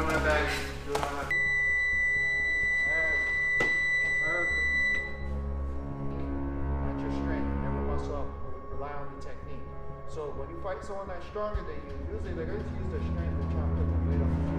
on my back. Do it on my back. Perfect. That's your strength. Remember muscle up. Rely on the technique. So when you fight someone that's stronger than you, usually they're going to use their strength and try to put the weight on.